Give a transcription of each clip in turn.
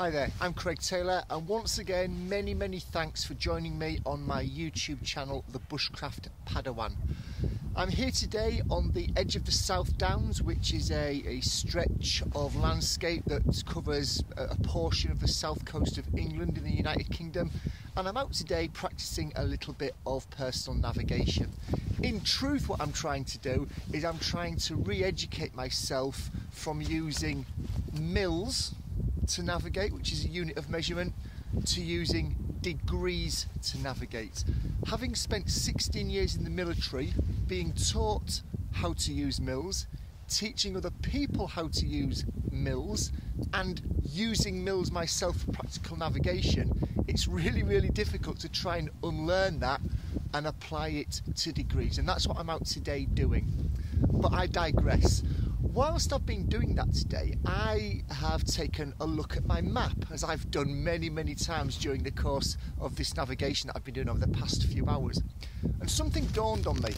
Hi there, I'm Craig Taylor, and once again many thanks for joining me on my YouTube channel, The Bushcraft Padawan. I'm here today on the edge of the South Downs, which is a stretch of landscape that covers a portion of the south coast of England in the United Kingdom, and I'm out today practicing a little bit of personal navigation. In truth, what I'm trying to do is I'm trying to re-educate myself from using mils to navigate, which is a unit of measurement, to using degrees to navigate. Having spent 16 years in the military being taught how to use mils, teaching other people how to use mils, and using mils myself for practical navigation, it's really difficult to try and unlearn that and apply it to degrees, and that's what I'm out today doing. But I digress. Whilst I've been doing that today, I have taken a look at my map, as I've done many times during the course of this navigation that I've been doing over the past few hours. And something dawned on me.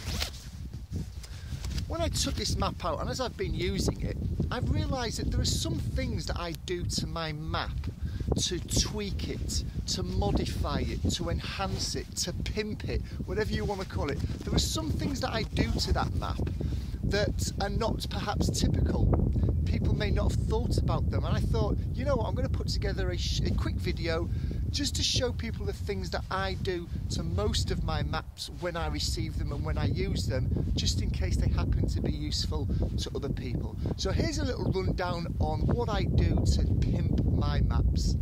When I took this map out, and as I've been using it, I've realised that there are some things that I do to my map to tweak it, to modify it, to enhance it, to pimp it, whatever you want to call it. There are some things that I do to that map that are not perhaps typical. People may not have thought about them, and I thought, you know what, I'm going to put together a quick video just to show people the things that I do to most of my maps when I receive them and when I use them, just in case they happen to be useful to other people. So here's a little rundown on what I do to pimp my maps.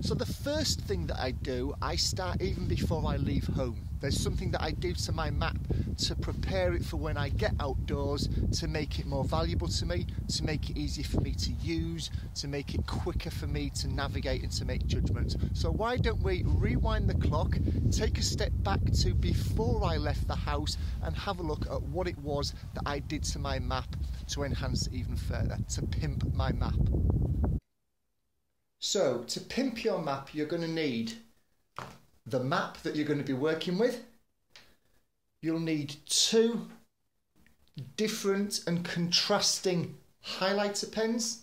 So the first thing that I do, I start even before I leave home. There's something that I do to my map to prepare it for when I get outdoors, to make it more valuable to me, to make it easier for me to use, to make it quicker for me to navigate and to make judgments. So why don't we rewind the clock, take a step back to before I left the house, and have a look at what it was that I did to my map to enhance it even further, to pimp my map. So to pimp your map, you're going to need the map that you're going to be working with. You'll need two different and contrasting highlighter pens.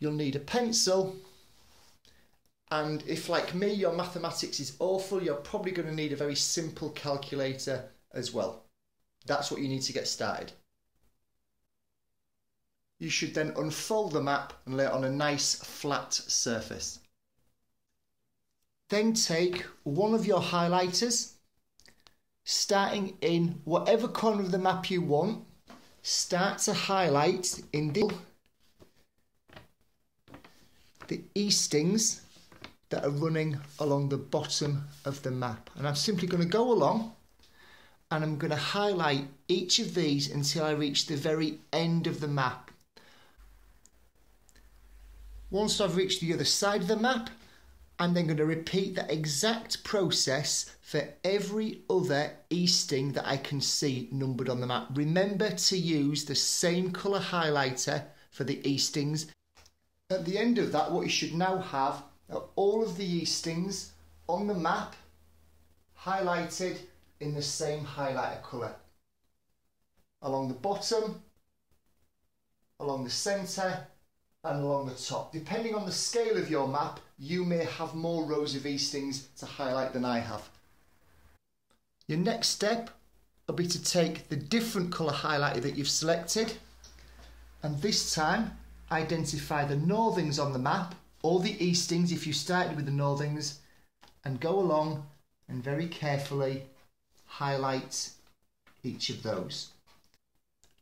You'll need a pencil. And if, like me, your mathematics is awful, you're probably going to need a very simple calculator as well. That's what you need to get started. You should then unfold the map and lay it on a nice flat surface. Then take one of your highlighters, starting in whatever corner of the map you want, start to highlight in the eastings that are running along the bottom of the map. And I'm simply going to go along and I'm going to highlight each of these until I reach the very end of the map. Once I've reached the other side of the map, I'm then going to repeat that exact process for every other easting that I can see numbered on the map. Remember to use the same colour highlighter for the eastings. At the end of that, what you should now have are all of the eastings on the map highlighted in the same highlighter colour. Along the bottom, along the centre, and along the top. Depending on the scale of your map, you may have more rows of eastings to highlight than I have. Your next step will be to take the different colour highlighter that you've selected, and this time identify the northings on the map, or the eastings if you started with the northings, and go along and very carefully highlight each of those.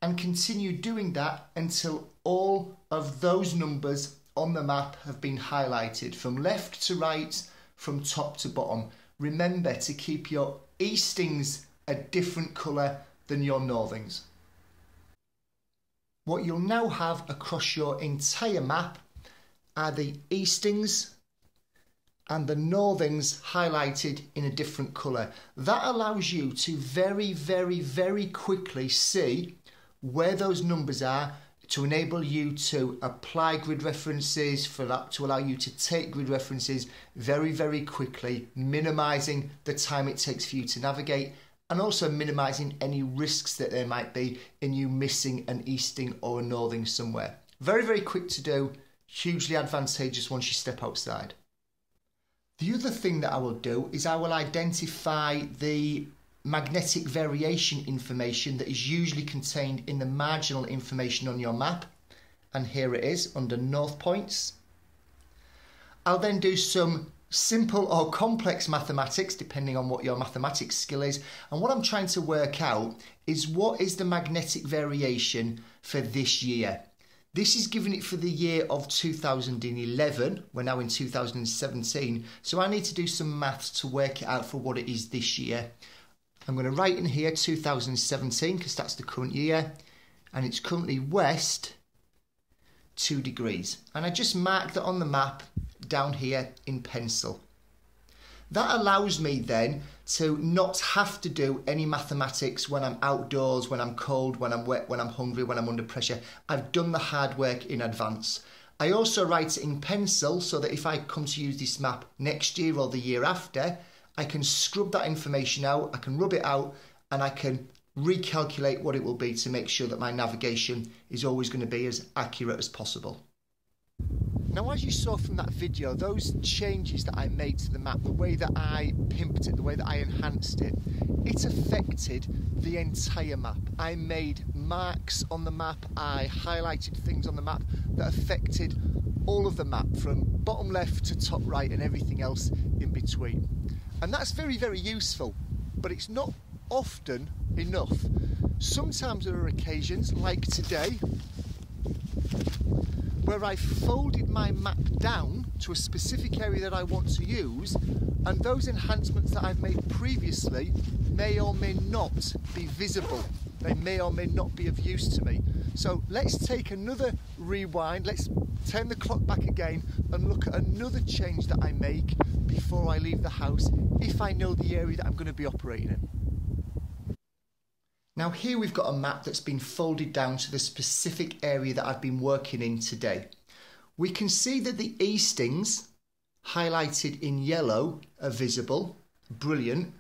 And continue doing that until all of those numbers on the map have been highlighted from left to right, from top to bottom. Remember to keep your eastings a different colour than your northings. What you'll now have across your entire map are the eastings and the northings highlighted in a different colour. That allows you to very quickly see where those numbers are, to enable you to apply grid references, for that to allow you to take grid references very quickly, minimising the time it takes for you to navigate and also minimising any risks that there might be in you missing an easting or a northing somewhere. Very, very quick to do, hugely advantageous once you step outside. The other thing that I will do is I will identify the magnetic variation information that is usually contained in the marginal information on your map, and here it is under north points. I'll then do some simple or complex mathematics depending on what your mathematics skill is, and what I'm trying to work out is what is the magnetic variation for this year. This is giving it for the year of 2011, we're now in 2017, so I need to do some maths to work it out for what it is this year. I'm going to write in here 2017 because that's the current year, and it's currently west 2 degrees, and I just mark that on the map down here in pencil. That allows me then to not have to do any mathematics when I'm outdoors, when I'm cold, when I'm wet, when I'm hungry, when I'm under pressure. I've done the hard work in advance. I also write it in pencil so that if I come to use this map next year or the year after, I can scrub that information out, I can rub it out, and I can recalculate what it will be to make sure that my navigation is always going to be as accurate as possible. Now, as you saw from that video, those changes that I made to the map, the way that I pimped it, the way that I enhanced it, it affected the entire map. I made marks on the map, I highlighted things on the map that affected all of the map from bottom left to top right and everything else in between. And that's very, very useful, but it's not often enough. Sometimes there are occasions, like today, where I folded my map down to a specific area that I want to use, and those enhancements that I've made previously may or may not be visible. They may or may not be of use to me. So let's take another rewind, let's turn the clock back again and look at another change that I make before I leave the house if I know the area that I'm going to be operating in. Now here we've got a map that's been folded down to the specific area that I've been working in today. We can see that the eastings, highlighted in yellow, are visible, brilliant,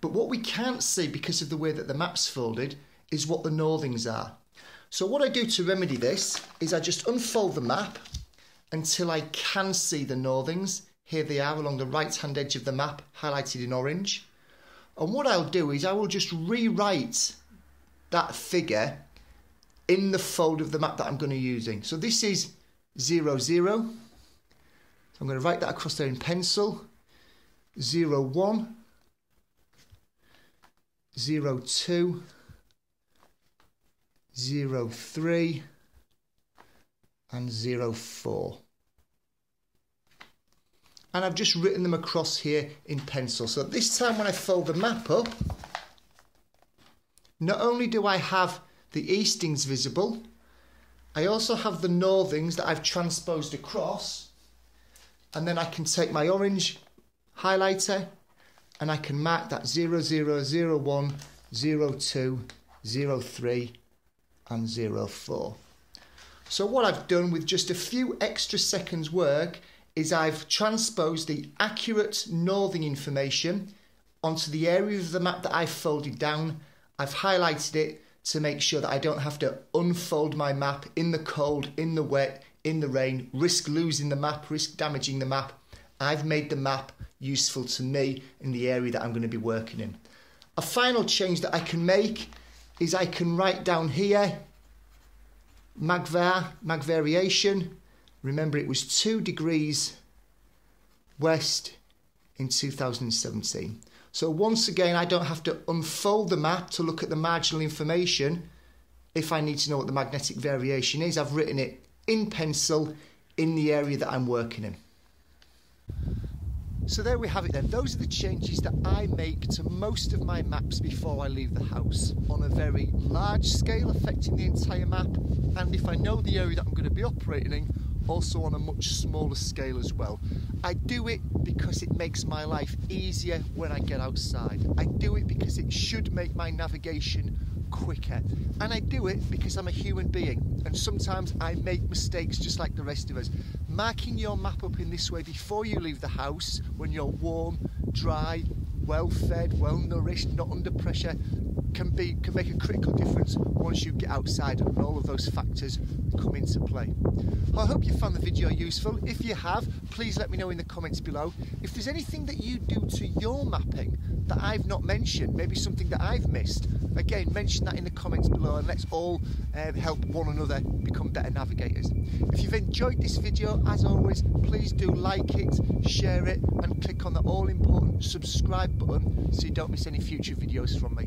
but what we can't see because of the way that the map's folded is what the northings are. So what I do to remedy this is I just unfold the map until I can see the northings. Here they are along the right hand edge of the map, highlighted in orange. And what I'll do is I will just rewrite that figure in the fold of the map that I'm going to be using. So this is 0, 0. So I'm going to write that across there in pencil. 0, 1. 0, 2. 0, 3 and 0, 4, and I've just written them across here in pencil. So this time when I fold the map up, not only do I have the eastings visible, I also have the northings that I've transposed across, and then I can take my orange highlighter and I can mark that 0, 0, 0, 1, 0, 2, 0, 3 and 0, 4. So what I've done with just a few extra seconds work is I've transposed the accurate northing information onto the area of the map that I've folded down. I've highlighted it to make sure that I don't have to unfold my map in the cold, in the wet, in the rain, risk losing the map, risk damaging the map. I've made the map useful to me in the area that I'm going to be working in. A final change that I can make is I can write down here mag variation. Remember, it was 2 degrees west in 2017. So once again, I don't have to unfold the map to look at the marginal information. If I need to know what the magnetic variation is, I've written it in pencil in the area that I'm working in. So there we have it then. Those are the changes that I make to most of my maps before I leave the house, on a very large scale affecting the entire map, and if I know the area that I'm going to be operating in, also on a much smaller scale as well. I do it because it makes my life easier when I get outside. I do it because it should make my navigation quicker, and I do it because I'm a human being and sometimes I make mistakes just like the rest of us. Marking your map up in this way before you leave the house, when you're warm, dry, well fed, well nourished, not under pressure, can make a critical difference once you get outside and all of those factors come into play. I hope you found the video useful. If you have, please let me know in the comments below. If there's anything that you do to your mapping that I've not mentioned, maybe something that I've missed, again, mention that in the comments below and let's all help one another become better navigators. If you've enjoyed this video, as always, please do like it, share it and click on the all important subscribe button so you don't miss any future videos from me.